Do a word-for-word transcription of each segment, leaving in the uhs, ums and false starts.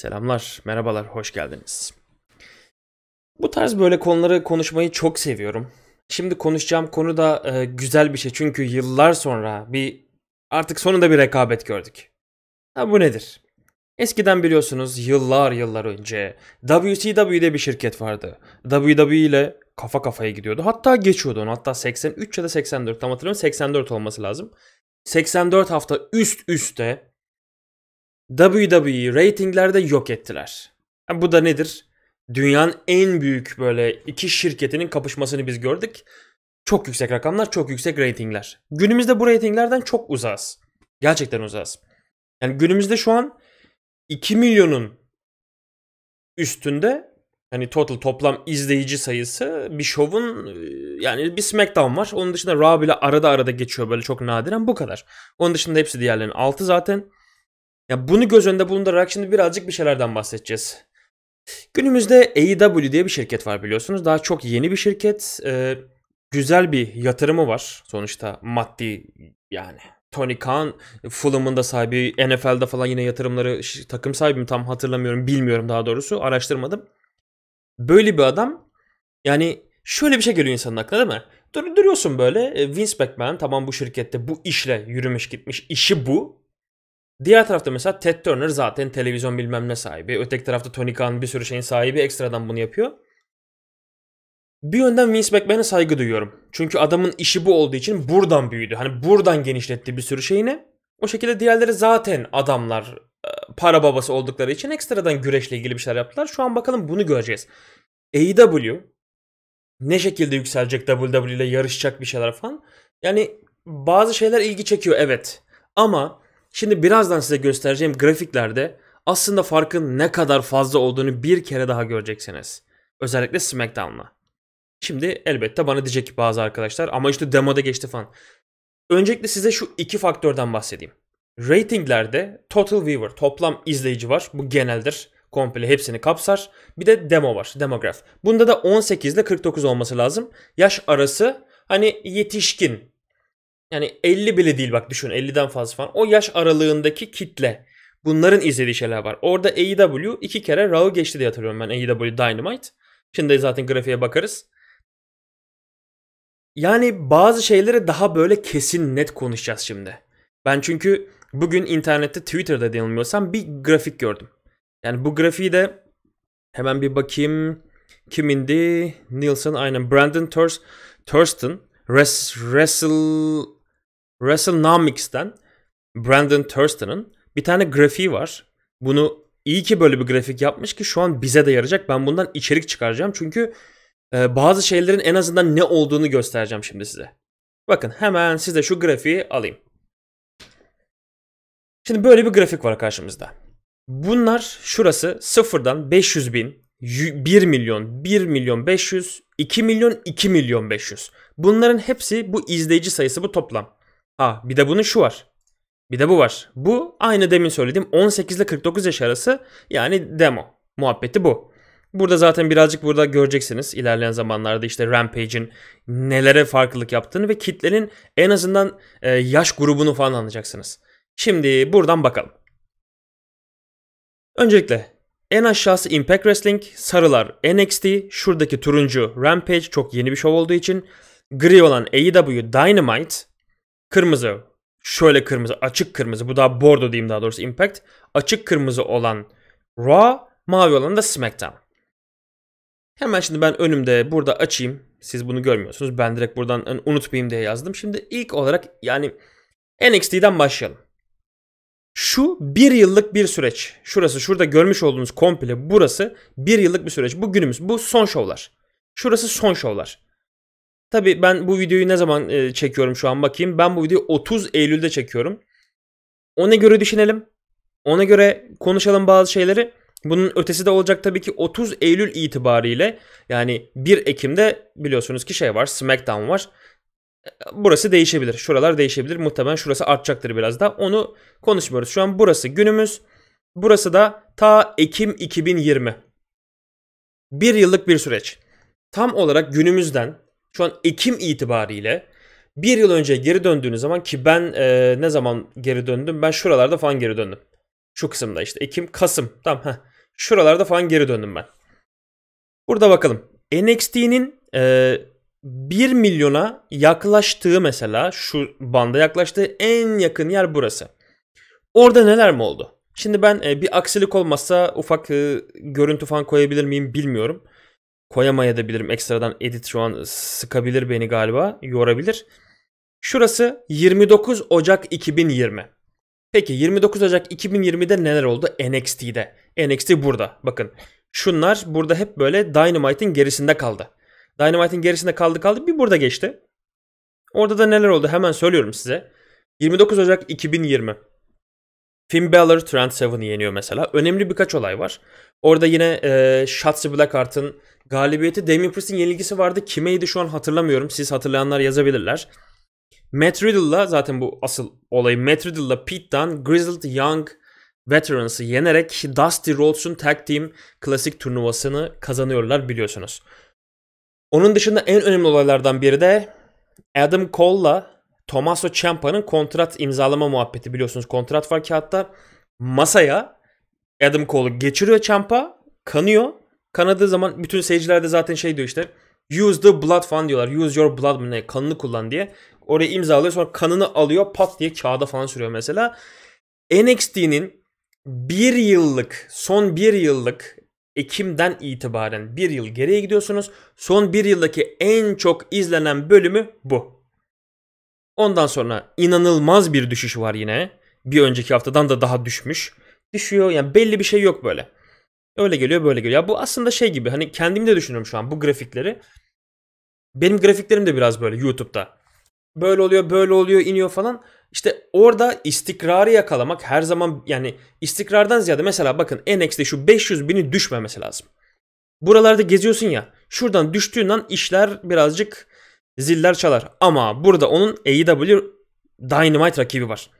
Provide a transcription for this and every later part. Selamlar, merhabalar, hoş geldiniz. Bu tarz böyle konuları konuşmayı çok seviyorum. Şimdi konuşacağım konu da e, güzel bir şey. Çünkü yıllar sonra bir artık sonunda bir rekabet gördük. Ha, bu nedir? Eskiden biliyorsunuz yıllar yıllar önce W C W'de bir şirket vardı. W W E ile kafa kafaya gidiyordu. Hatta geçiyordu onu. Hatta seksen üç ya da seksen dört, tam hatırlamıyorum. seksen dört olması lazım. seksen dört hafta üst üste W W E reytinglerde yok ettiler. Yani bu da nedir? Dünyanın en büyük böyle iki şirketinin kapışmasını biz gördük. Çok yüksek rakamlar, çok yüksek reytingler. Günümüzde bu reytinglerden çok uzağız. Gerçekten uzağız. Yani günümüzde şu an iki milyonun üstünde hani total toplam izleyici sayısı bir şovun, yani bir SmackDown var. Onun dışında Raw bile arada arada geçiyor böyle çok nadiren, bu kadar. Onun dışında hepsi diğerlerinin altı zaten. Ya bunu göz önünde bulundurarak şimdi birazcık bir şeylerden bahsedeceğiz. Günümüzde A E W diye bir şirket var biliyorsunuz. Daha çok yeni bir şirket. Ee, güzel bir yatırımı var. Sonuçta maddi, yani. Tony Khan, Fulham'ın da sahibi, N F L'de falan yine yatırımları, takım sahibim tam hatırlamıyorum, bilmiyorum daha doğrusu, araştırmadım. Böyle bir adam, yani şöyle bir şey geliyor insanın aklına değil mi? Dur, duruyorsun böyle, Vince McMahon tamam bu şirkette bu işle yürümüş gitmiş, işi bu. Diğer tarafta mesela Ted Turner zaten televizyon bilmem ne sahibi, öteki tarafta Tony Khan bir sürü şeyin sahibi, ekstradan bunu yapıyor. Bir yönden Vince McMahon'a saygı duyuyorum. Çünkü adamın işi bu olduğu için buradan büyüdü. Hani buradan genişletti bir sürü şeyini. O şekilde diğerleri zaten adamlar para babası oldukları için ekstradan güreşle ilgili bir şeyler yaptılar. Şu an bakalım bunu göreceğiz. A E W ne şekilde yükselecek, W W E ile yarışacak bir şeyler falan. Yani bazı şeyler ilgi çekiyor evet. Ama şimdi birazdan size göstereceğim grafiklerde aslında farkın ne kadar fazla olduğunu bir kere daha göreceksiniz. Özellikle SmackDown'la. Şimdi elbette bana diyecek ki bazı arkadaşlar ama işte demoda geçti falan. Öncelikle size şu iki faktörden bahsedeyim. Ratinglerde total viewer, toplam izleyici var. Bu geneldir. Komple hepsini kapsar. Bir de demo var. Demograf. Bunda da on sekiz ile kırk dokuz olması lazım. Yaş arası hani yetişkin. Yani elli bile değil bak düşün, elliden fazla falan. O yaş aralığındaki kitle. Bunların izlediği şeyler var. Orada A E W iki kere Raw'u geçti diye hatırlıyorum ben, A E W Dynamite. Şimdi zaten grafiğe bakarız. Yani bazı şeyleri daha böyle kesin net konuşacağız şimdi. Ben çünkü bugün internette, Twitter'da yanılmıyorsam bir grafik gördüm. Yani bu grafiği de hemen bir bakayım. Kimindi? Nielsen, aynen. Brandon Thurs, Thurston. Res, wrestle, WrestleNomics'ten Brandon Thurston'ın bir tane grafiği var. Bunu iyi ki böyle bir grafik yapmış ki şu an bize de yarayacak. Ben bundan içerik çıkaracağım çünkü... Bazı şeylerin en azından ne olduğunu göstereceğim şimdi size. Bakın hemen size şu grafiği alayım. Şimdi böyle bir grafik var karşımızda. Bunlar şurası sıfırdan beş yüz bin, bir milyon, bir milyon beş yüz, iki milyon, iki milyon beş yüz. Bunların hepsi bu izleyici sayısı, bu toplam. Ha bir de bunun şu var. Bir de bu var. Bu aynı demin söylediğim on sekiz ile kırk dokuz yaş arası, yani demo muhabbeti bu. Burada zaten birazcık burada göreceksiniz ilerleyen zamanlarda işte Rampage'in nelere farklılık yaptığını ve kitlenin en azından yaş grubunu falan anlayacaksınız. Şimdi buradan bakalım. Öncelikle en aşağısı Impact Wrestling, sarılar N X T, şuradaki turuncu Rampage çok yeni bir şov olduğu için, gri olan A E W Dynamite, kırmızı, şöyle kırmızı, açık kırmızı, bu daha bordo diyeyim daha doğrusu Impact, açık kırmızı olan Raw, mavi olan da SmackDown. Hemen şimdi ben önümde burada açayım. Siz bunu görmüyorsunuz. Ben direkt buradan unutmayayım diye yazdım. Şimdi ilk olarak yani N X T'den başlayalım. Şu bir yıllık bir süreç. Şurası, şurada görmüş olduğunuz komple burası bir yıllık bir süreç. Bu günümüz. Bu son şovlar. Şurası son şovlar. Tabii ben bu videoyu ne zaman çekiyorum şu an bakayım. Ben bu videoyu otuz Eylül'de çekiyorum. Ona göre düşünelim. Ona göre konuşalım bazı şeyleri. Bunun ötesi de olacak tabii ki. Otuz Eylül itibariyle, yani bir Ekim'de biliyorsunuz ki şey var, SmackDown var. Burası değişebilir. Şuralar değişebilir. Muhtemelen şurası artacaktır biraz da. Onu konuşmuyoruz. Şu an burası günümüz. Burası da ta Ekim iki bin yirmi. Bir yıllık bir süreç. Tam olarak günümüzden şu an Ekim itibariyle bir yıl önce geri döndüğünüz zaman ki ben ee, ne zaman geri döndüm? Ben şuralarda falan geri döndüm. Şu kısımda işte Ekim, Kasım. Tamam. Heh. Şuralarda falan geri döndüm ben. Burada bakalım. N X T'nin e, bir milyona yaklaştığı mesela şu banda yaklaştığı en yakın yer burası. Orada neler mi oldu? Şimdi ben e, bir aksilik olmazsa ufak e, görüntü falan koyabilir miyim bilmiyorum. Koyamayabilirim. Ekstradan edit şu an sıkabilir beni galiba. Yorabilir. Şurası yirmi dokuz Ocak iki bin yirmi. Peki yirmi dokuz Ocak iki bin yirmi'de neler oldu N X T'de? N X T burada. Bakın şunlar burada hep böyle Dynamite'in gerisinde kaldı. Dynamite'in gerisinde kaldı kaldı bir burada geçti. Orada da neler oldu hemen söylüyorum size. yirmi dokuz Ocak iki bin yirmi. Finn Balor Trent Seven'i yeniyor mesela. Önemli birkaç olay var. Orada yine e, Shotzi Blackheart'ın galibiyeti. Damien Priest'in yenilgisi vardı. Kimeydi şu an hatırlamıyorum. Siz hatırlayanlar yazabilirler. Matt Riddle'la zaten bu asıl olayı Matt Riddle'la Pete Dunn, Grizzled Young Veterans'ı yenerek Dusty Rhodes'un Tag Team Klasik turnuvasını kazanıyorlar biliyorsunuz. Onun dışında en önemli olaylardan biri de Adam Cole'la Tommaso Ciampa'nın kontrat imzalama muhabbeti biliyorsunuz. Kontrat var kağıtta. Masaya Adam Cole'u geçiriyor Ciampa. Kanıyor. Kanadığı zaman bütün seyirciler de zaten şey diyor işte. Use the blood falan diyorlar. Use your blood mı ne? Kanını kullan diye. Oraya imzalıyor. Sonra kanını alıyor. Pat diye kağıda falan sürüyor mesela. N X T'nin bir yıllık, son bir yıllık Ekim'den itibaren bir yıl geriye gidiyorsunuz. Son bir yıldaki en çok izlenen bölümü bu. Ondan sonra inanılmaz bir düşüş var yine. Bir önceki haftadan da daha düşmüş. Düşüyor. Yani belli bir şey yok böyle. Öyle geliyor böyle geliyor. Ya bu aslında şey gibi hani kendim de düşünüyorum şu an bu grafikleri. Benim grafiklerim de biraz böyle YouTube'da. Böyle oluyor böyle oluyor iniyor falan. İşte orada istikrarı yakalamak her zaman yani istikrardan ziyade mesela bakın N X T'de şu beş yüz bini düşmemesi lazım. Buralarda geziyorsun ya şuradan düştüğün an işler birazcık ziller çalar. Ama burada onun A E W Dynamite rakibi var.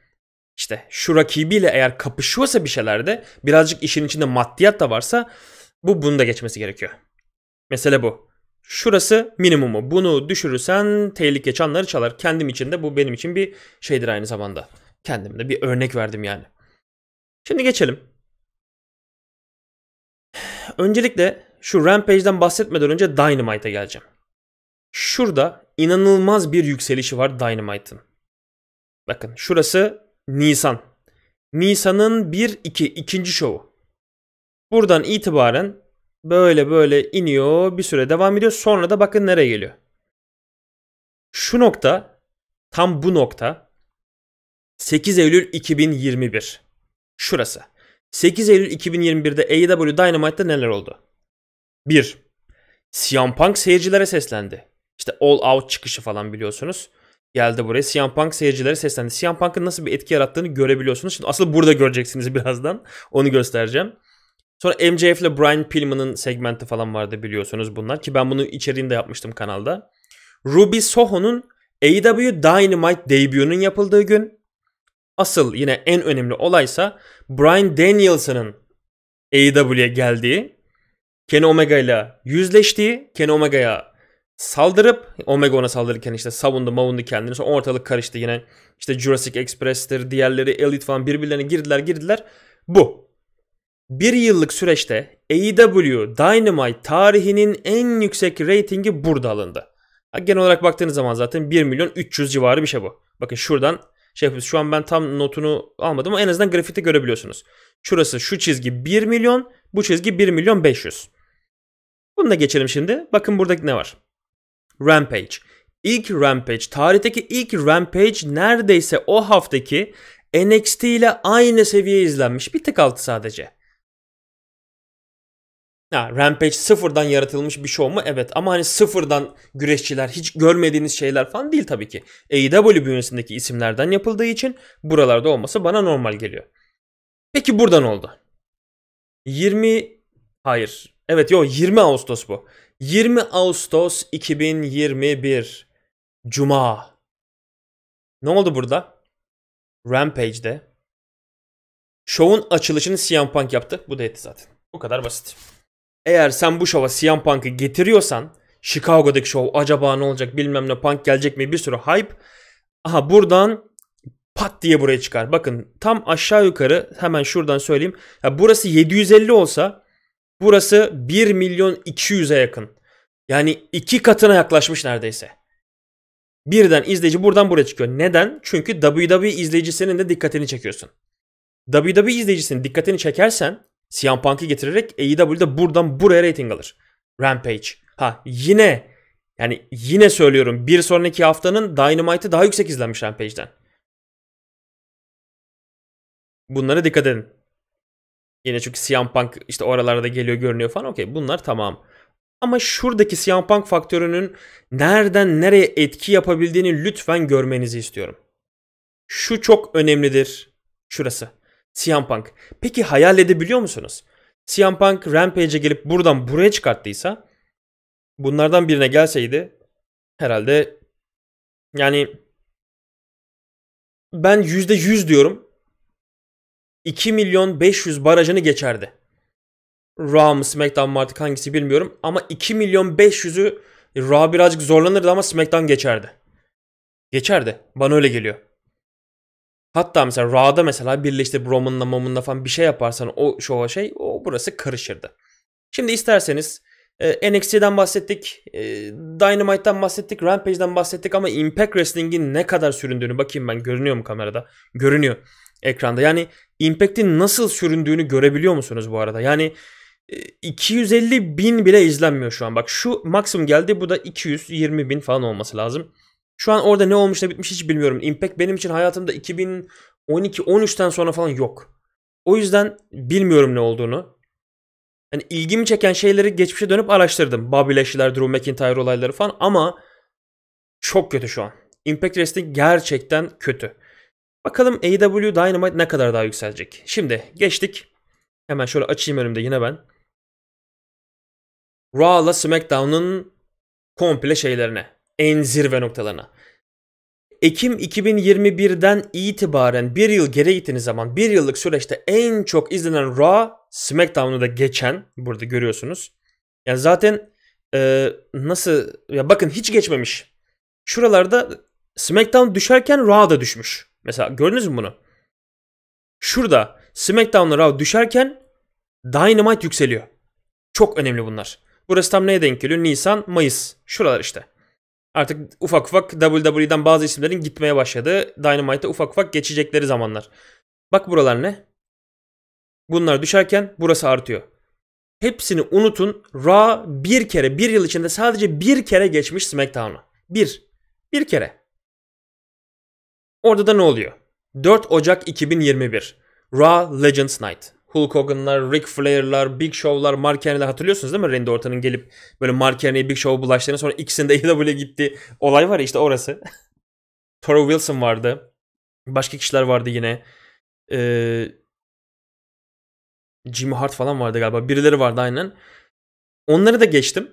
İşte şu rakibiyle eğer kapışıyorsa bir şeylerde birazcık işin içinde maddiyat da varsa bu bunu da geçmesi gerekiyor. Mesele bu. Şurası minimumu. Bunu düşürürsen tehlike çanları çalar. Kendim için de bu benim için bir şeydir aynı zamanda. Kendimde bir örnek verdim yani. Şimdi geçelim. Öncelikle şu Rampage'den bahsetmeden önce Dynamite'a geleceğim. Şurada inanılmaz bir yükselişi var Dynamite'ın. Bakın şurası Nisan. Nisan'ın bir iki ikinci şovu. Buradan itibaren böyle böyle iniyor. Bir süre devam ediyor. Sonra da bakın nereye geliyor. Şu nokta tam bu nokta sekiz Eylül iki bin yirmi bir. Şurası. sekiz Eylül iki bin yirmi bir'de A E W Dynamite'da neler oldu? bir. C M Punk seyircilere seslendi. İşte All Out çıkışı falan biliyorsunuz. Geldi buraya. C M Punk seyircilere seslendi. C M Punk'ın nasıl bir etki yarattığını görebiliyorsunuz. Şimdi asıl burada göreceksiniz birazdan. Onu göstereceğim. Sonra M J F ile Brian Pillman'ın segmenti falan vardı biliyorsunuz bunlar. Ki ben bunu içeriğinde yapmıştım kanalda. Ruby Soho'nun A E W Dynamite debut'unun yapıldığı gün. Asıl yine en önemli olaysa Bryan Danielson'ın A E W'ye geldiği. Kenny Omega ile yüzleştiği. Kenny Omega'ya saldırıp Omega ona saldırırken işte savundu mavundu kendini. Sonra ortalık karıştı yine. İşte Jurassic Express'tir diğerleri Elite falan birbirlerine girdiler girdiler. Bu. Bir yıllık süreçte A E W Dynamite tarihinin en yüksek reytingi burada alındı. Genel olarak baktığınız zaman zaten bir milyon üç yüz civarı bir şey bu. Bakın şuradan şey yapıyoruz. Şu an ben tam notunu almadım ama en azından grafikte görebiliyorsunuz. Şurası şu çizgi bir milyon, bu çizgi bir milyon beş yüz. Bunu da geçelim şimdi. Bakın buradaki ne var? Rampage. İlk Rampage. Tarihteki ilk Rampage neredeyse o haftaki N X T ile aynı seviye izlenmiş. Bir tık altı sadece. Ha, Rampage sıfırdan yaratılmış bir show mu? Evet ama hani sıfırdan güreşçiler hiç görmediğiniz şeyler falan değil tabii ki. A E W bünyesindeki isimlerden yapıldığı için buralarda olması bana normal geliyor. Peki buradan oldu. yirmi hayır evet yok yirmi Ağustos bu. yirmi Ağustos iki bin yirmi bir Cuma. Ne oldu burada? Rampage'de şovun açılışını C M Punk yaptı. Bu da etti zaten. Bu kadar basit. Eğer sen bu şova C M Punk'ı getiriyorsan Chicago'daki şov acaba ne olacak bilmem ne Punk gelecek mi bir sürü hype. Aha buradan pat diye buraya çıkar. Bakın tam aşağı yukarı hemen şuradan söyleyeyim. Ya burası yedi yüz elli olsa burası bir milyon iki yüze yakın. Yani iki katına yaklaşmış neredeyse. Birden izleyici buradan buraya çıkıyor. Neden? Çünkü W W E izleyicisinin de dikkatini çekiyorsun. W W E izleyicisinin dikkatini çekersen C M Punk'ı getirerek A E W'de buradan buraya rating alır. Rampage. Ha yine yani yine söylüyorum, bir sonraki haftanın Dynamite'ı daha yüksek izlenmiş Rampage'den. Bunlara dikkat edin. Yine çünkü C M Punk işte oralarda geliyor, görünüyor falan. Okey, bunlar tamam. Ama şuradaki C M Punk faktörünün nereden nereye etki yapabildiğini lütfen görmenizi istiyorum. Şu çok önemlidir. Şurası. C M Punk. Peki hayal edebiliyor musunuz? C M Punk Rampage'e gelip buradan buraya çıkarttıysa, bunlardan birine gelseydi herhalde, yani ben yüzde yüz diyorum, iki milyon beş yüz barajını geçerdi. Raw mı SmackDown mı artık hangisi bilmiyorum ama iki milyon beş yüzü Raw birazcık zorlanırdı ama SmackDown geçerdi. Geçerdi. Bana öyle geliyor. Hatta mesela Raw'da mesela birleştirip Roman'la Moman'la falan bir şey yaparsan o şova şey, o burası karışırdı. Şimdi isterseniz N X T'den bahsettik, Dynamite'dan bahsettik, Rampage'den bahsettik ama Impact Wrestling'in ne kadar süründüğünü bakayım ben. Görünüyor mu kamerada? Görünüyor ekranda. Yani Impact'in nasıl süründüğünü görebiliyor musunuz bu arada? Yani iki yüz elli bin bile izlenmiyor şu an. Bak şu maksimum geldi, bu da iki yüz yirmi bin falan olması lazım. Şu an orada ne olmuş ne bitmiş hiç bilmiyorum. Impact benim için hayatımda iki bin on iki on üçten sonra falan yok. O yüzden bilmiyorum ne olduğunu. Yani ilgimi çeken şeyleri geçmişe dönüp araştırdım. Bobby Lashley'ler, Drew McIntyre olayları falan ama çok kötü şu an. Impact Wrestling gerçekten kötü. Bakalım A E W Dynamite ne kadar daha yükselecek. Şimdi geçtik. Hemen şöyle açayım önümde yine ben. Raw'la SmackDown'un komple şeylerine. En zirve noktalarına. Ekim iki bin yirmi bir'den itibaren bir yıl geri gittiğiniz zaman bir yıllık süreçte en çok izlenen Raw, SmackDown'u da geçen, burada görüyorsunuz. Yani zaten e, nasıl ya, bakın hiç geçmemiş. Şuralarda SmackDown düşerken Raw da düşmüş. Mesela gördünüz mü bunu? Şurada SmackDown'la Raw düşerken Dynamite yükseliyor. Çok önemli bunlar. Burası tam neye denk geliyor? Nisan, Mayıs. Şuralar işte. Artık ufak ufak W W E'den bazı isimlerin gitmeye başladığı, Dynamite'da ufak ufak geçecekleri zamanlar. Bak buralar ne? Bunlar düşerken burası artıyor. Hepsini unutun. Raw bir kere, bir yıl içinde sadece bir kere geçmiş SmackDown'u. Bir. Bir kere. Orada da ne oluyor? dört Ocak iki bin yirmi bir. Raw Legends Night. Hulk Hogan'lar, Ric Flair'lar, Big Show'lar, Mark Henry'ler, hatırlıyorsunuz değil mi? Randy Orton'un gelip böyle Mark Henry'ye Big Show'a bulaştığını, sonra ikisinde A E W'ye gitti. Olay var ya işte orası. Toro Wilson vardı. Başka kişiler vardı yine. Ee, Jimmy Hart falan vardı galiba. Birileri vardı aynen. Onları da geçtim.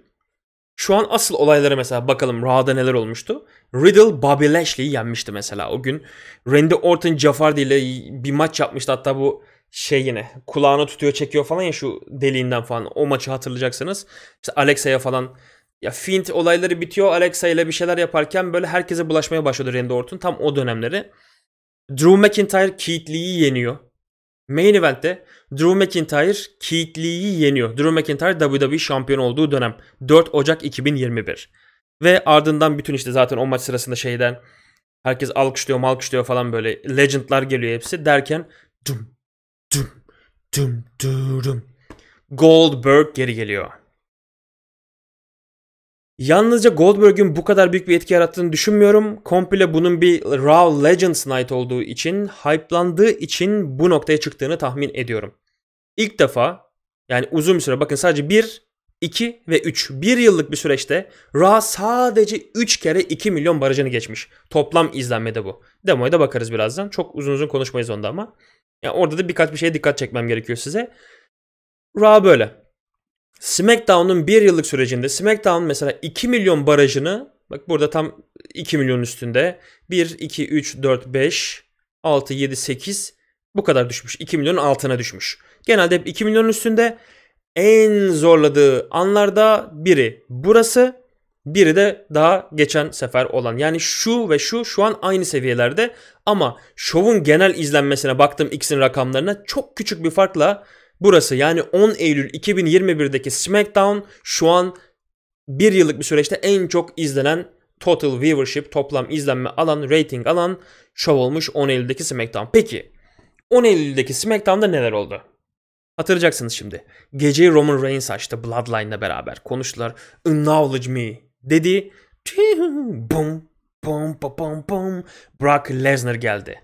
Şu an asıl olaylara mesela bakalım Raw'da neler olmuştu. Riddle Bobby Lashley'i yenmişti mesela o gün. Randy Orton Jafardi ile bir maç yapmıştı. Hatta bu şey yine kulağını tutuyor çekiyor falan ya şu deliğinden falan. O maçı hatırlayacaksınız. İşte Alexa'ya falan. Ya Fint olayları bitiyor. Alexa ile bir şeyler yaparken böyle herkese bulaşmaya başladı Randy Orton. Tam o dönemleri. Drew McIntyre Keith Lee'yi yeniyor. Main event'te Drew McIntyre Keith Lee'yi yeniyor. Drew McIntyre W W E şampiyonu olduğu dönem. dört Ocak iki bin yirmi bir. Ve ardından bütün işte zaten o maç sırasında şeyden herkes alkışlıyor malkışlıyor falan böyle. Legend'lar geliyor hepsi derken dum dum dum dum. Goldberg geri geliyor. Yalnızca Goldberg'ün bu kadar büyük bir etki yarattığını düşünmüyorum. Komple bunun bir Raw Legends Night olduğu için, hype'landığı için bu noktaya çıktığını tahmin ediyorum. İlk defa yani uzun bir süre, bakın sadece bir, iki ve üç. Bir yıllık bir süreçte Raw sadece üç kere iki milyon barajını geçmiş. Toplam izlenmede bu. Demoya da bakarız birazdan. Çok uzun uzun konuşmayız onda ama. Yani orada da birkaç bir şeye dikkat çekmem gerekiyor size. Raw böyle. SmackDown'un bir yıllık sürecinde SmackDown mesela iki milyon barajını, bak burada tam iki milyon üstünde, bir, iki, üç, dört, beş, altı, yedi, sekiz bu kadar düşmüş. iki milyonun altına düşmüş. Genelde hep iki milyonun üstünde. En zorladığı anlarda biri burası, Biri de daha geçen sefer olan. Yani şu ve şu şu an aynı seviyelerde ama şovun genel izlenmesine baktım, ikisinin rakamlarına çok küçük bir farkla burası yani on Eylül iki bin yirmi bir'deki SmackDown şu an bir yıllık bir süreçte en çok izlenen total viewership, toplam izlenme alan, rating alan şov olmuş on Eylül'deki SmackDown. Peki on Eylül'deki SmackDown'da neler oldu? Hatırlayacaksınız şimdi. Geceyi Roman Reigns açtı Bloodline'la beraber. Konuştular. Acknowledge me dedi. Bum, bum, bum, bum. Brock Lesnar geldi.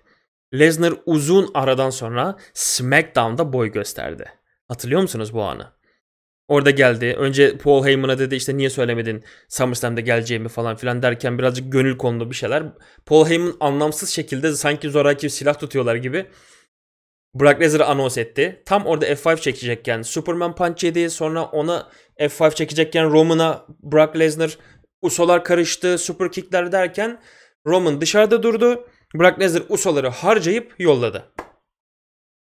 Lesnar uzun aradan sonra SmackDown'da boy gösterdi. Hatırlıyor musunuz bu anı? Orada geldi. Önce Paul Heyman'a dedi işte niye söylemedin SummerSlam'da geleceğimi falan filan derken birazcık gönül konulu bir şeyler. Paul Heyman anlamsız şekilde sanki zoraki silah tutuyorlar gibi Brock Lesnar'ı anons etti. Tam orada F beş çekecekken Superman Punch yedi. Sonra ona F beş çekecekken Roman'a Brock Lesnar Usolar karıştı. Super kickler derken Roman dışarıda durdu. Brock Lesnar Usoları harcayıp yolladı.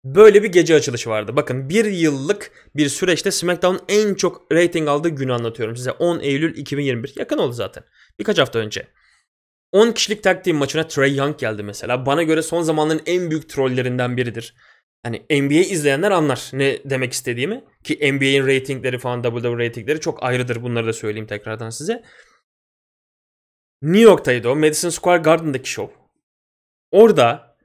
Böyle bir gece açılışı vardı. Bakın bir yıllık bir süreçte SmackDown'un en çok rating aldığı günü anlatıyorum size. on Eylül iki bin yirmi bir. Yakın oldu zaten. Birkaç hafta önce. on kişilik tag team maçına Trae Young geldi mesela. Bana göre son zamanların en büyük trollerinden biridir. Hani N B A izleyenler anlar ne demek istediğimi. Ki N B A'in ratingleri falan W W E ratingleri çok ayrıdır. Bunları da söyleyeyim tekrardan size. New York'taydı o. Madison Square Garden'daki show. Orada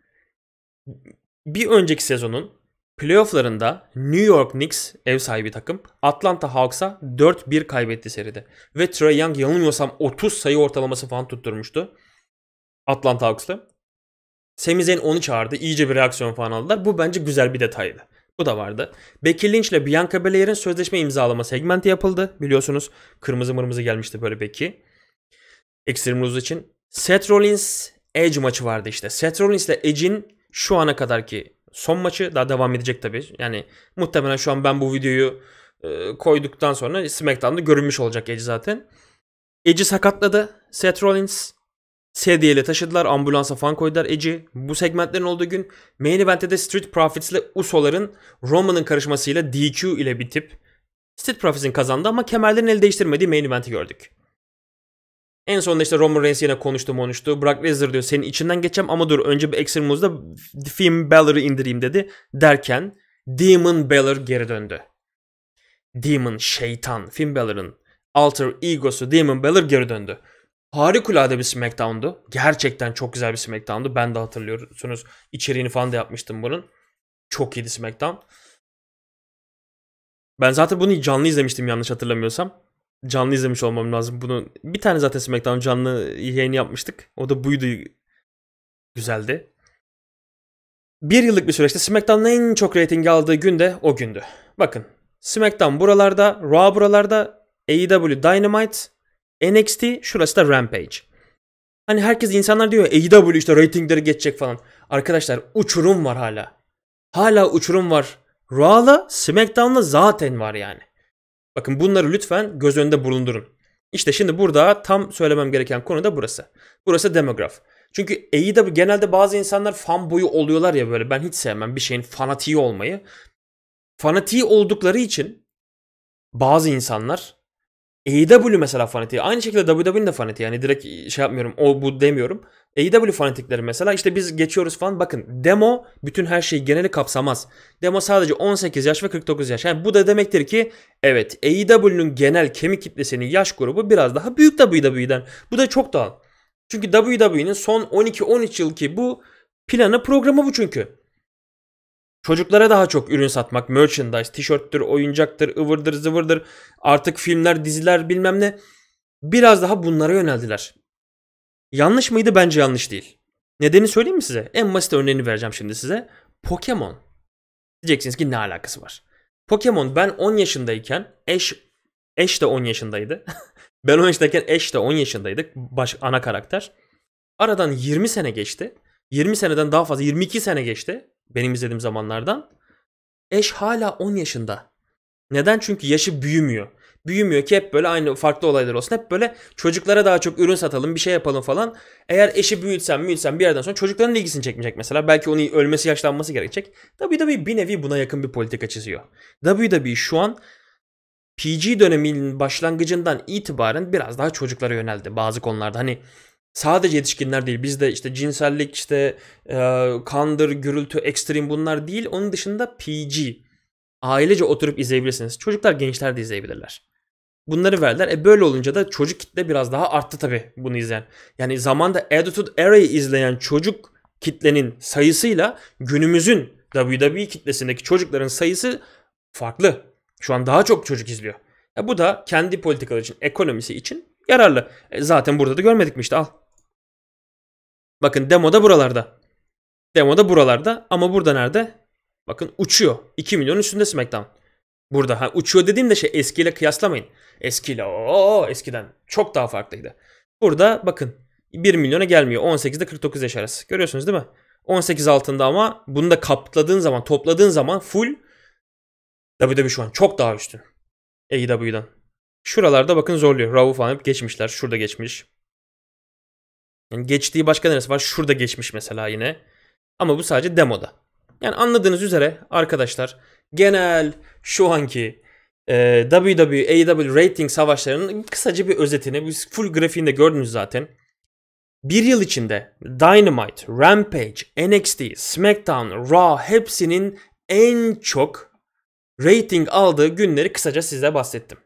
bir önceki sezonun playofflarında New York Knicks ev sahibi takım Atlanta Hawks'a dört bir kaybetti seride. Ve Trae Young yanılmıyorsam otuz sayı ortalaması falan tutturmuştu Atlanta Hawks'la. Sami Zayn onu çağırdı. İyice bir reaksiyon falan aldılar. Bu bence güzel bir detaydı. Bu da vardı. Becky Lynch ile Bianca Belair'in sözleşme imzalama segmenti yapıldı. Biliyorsunuz kırmızı mırmızı gelmişti böyle Becky. Extreme Rules için. Seth Rollins Edge maçı vardı işte. Seth Rollins ile Edge'in şu ana kadarki son maçı, daha devam edecek tabii. Yani muhtemelen şu an ben bu videoyu e, koyduktan sonra SmackDown'da görünmüş olacak Edge zaten. Edge'i sakatladı Seth Rollins. Sedyeyle taşıdılar. Ambulansa falan koydular Edge'i. Bu segmentlerin olduğu gün Main Event'te de Street Profits ile Uso'ların Roman'ın karışmasıyla D Q ile bitip Street Profits'in kazandı ama kemerlerin el değiştirmediği Main Event'i gördük. En sonunda işte Roman Reigns yine konuştu konuştu. Brock Lesnar diyor senin içinden geçeceğim ama dur önce bir Extreme Rules'da Finn Balor'ı indireyim dedi. Derken Demon Balor geri döndü. Demon şeytan. Finn Balor'ın alter egosu Demon Balor geri döndü. Harikulade bir SmackDown'du. Gerçekten çok güzel bir SmackDown'du. Ben de hatırlıyorsunuz içeriğini falan da yapmıştım bunun. Çok iyiydi SmackDown. Ben zaten bunu canlı izlemiştim yanlış hatırlamıyorsam. Canlı izlemiş olmam lazım. Bunu bir tane zaten SmackDown canlı yayını yapmıştık. O da buydu. Güzeldi. Bir yıllık bir süreçte SmackDown'ın en çok reyting aldığı gün de o gündü. Bakın SmackDown buralarda, Raw buralarda, A E W Dynamite, N X T, şurası da Rampage. Hani herkes, insanlar diyor A E W işte reytingleri geçecek falan. Arkadaşlar uçurum var hala. Hala uçurum var. Raw'la SmackDown'la zaten var yani. Bakın bunları lütfen göz önünde bulundurun. İşte şimdi burada tam söylemem gereken konu da burası. Burası demograf. Çünkü A E W genelde bazı insanlar fan boyu oluyorlar ya böyle. Ben hiç sevmem bir şeyin fanatiği olmayı. Fanatiği oldukları için bazı insanlar A E W mesela fanatiği. Aynı şekilde W W E'nin de fanatiği. Yani direkt şey yapmıyorum, o bu demiyorum. A E W fanatikleri mesela işte biz geçiyoruz falan. Bakın demo bütün her şeyi geneli kapsamaz. Demo sadece on sekiz yaş ve kırk dokuz yaş. Yani bu da demektir ki evet A E W'nün genel kemik kitlesinin yaş grubu biraz daha büyük W W E'den. Bu da çok doğal. Çünkü W W E'nin son on iki on üç yılki bu planı, programı bu çünkü. Çocuklara daha çok ürün satmak, merchandise, tişörttür, oyuncaktır, ıvırdır, zıvırdır, artık filmler, diziler bilmem ne. Biraz daha bunlara yöneldiler. Yanlış mıydı? Bence yanlış değil. Nedeni söyleyeyim mi size? En basit örneğini vereceğim şimdi size. Pokemon. Diyeceksiniz ki ne alakası var? Pokemon ben on yaşındayken, Ash, Ash de on yaşındaydı. Ben on yaşındayken Ash de on yaşındaydık. Baş, ana karakter. Aradan yirmi sene geçti. yirmi seneden daha fazla, yirmi iki sene geçti. Benim izlediğim zamanlardan. Ash hala on yaşında. Neden? Çünkü yaşı büyümüyor. Büyümüyor ki hep böyle aynı farklı olaylar olsun. Hep böyle çocuklara daha çok ürün satalım, bir şey yapalım falan. Eğer eşi büyütsem, büyütsem bir yerden sonra çocukların ilgisini çekmeyecek mesela. Belki onun ölmesi, yaşlanması gerekecek. W W E bir nevi buna yakın bir politika çiziyor. W W E şu an P G döneminin başlangıcından itibaren biraz daha çocuklara yöneldi bazı konularda. Hani sadece yetişkinler değil, bizde işte cinsellik, işte e, kandır, gürültü, ekstrem, bunlar değil. Onun dışında P G, ailece oturup izleyebilirsiniz. Çocuklar, gençler de izleyebilirler. Bunları verdiler. E böyle olunca da çocuk kitle biraz daha arttı tabii bunu izleyen. Yani zamanda Attitude Era'yı izleyen çocuk kitlenin sayısıyla günümüzün W W E kitlesindeki çocukların sayısı farklı. Şu an daha çok çocuk izliyor. E bu da kendi politikaları için, ekonomisi için yararlı. E zaten burada da görmedik mi işte, al. Bakın demo da buralarda. Demo da buralarda ama burada nerede? Bakın uçuyor. iki milyon üstünde SmackDown. Burada ha, uçuyor dediğim de şey, eskiyle kıyaslamayın. Eskiyle o eskiden çok daha farklıydı. Burada bakın bir milyona gelmiyor. on sekiz ile kırk dokuz yaş arası. Görüyorsunuz değil mi? on sekiz altında, ama bunu da kapladığın zaman, topladığın zaman full W W E şu an çok daha üstün A E W'dan. Şuralarda bakın zorluyor. Raw'u falan hep geçmişler. Şurada geçmiş. Yani geçtiği başka neresi var? Şurada geçmiş mesela yine. Ama bu sadece demoda. Yani anladığınız üzere arkadaşlar, genel şu anki e, W W E, A E W rating savaşlarının kısaca bir özetini, biz full grafiğinde gördünüz zaten. Bir yıl içinde Dynamite, Rampage, N X T, SmackDown, Raw hepsinin en çok rating aldığı günleri kısaca size bahsettim.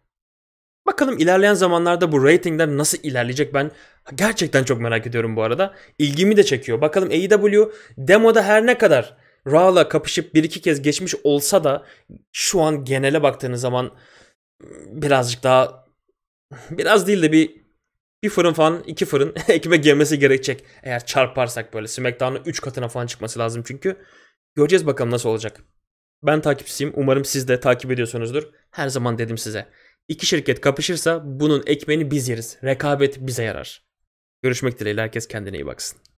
Bakalım ilerleyen zamanlarda bu ratingler nasıl ilerleyecek, ben gerçekten çok merak ediyorum bu arada. İlgimi de çekiyor. Bakalım A E W demoda her ne kadar Raw'la kapışıp bir iki kez geçmiş olsa da şu an genele baktığınız zaman birazcık daha, biraz değil de bir bir fırın falan, iki fırın ekmek yemesi gerekecek. Eğer çarparsak böyle SmackDown'ın üç katına falan çıkması lazım çünkü. Göreceğiz bakalım nasıl olacak. Ben takipçisiyim. Umarım siz de takip ediyorsunuzdur. Her zaman dedim size, İki şirket kapışırsa bunun ekmeğini biz yeriz. Rekabet bize yarar. Görüşmek dileğiyle. Herkes kendine iyi baksın.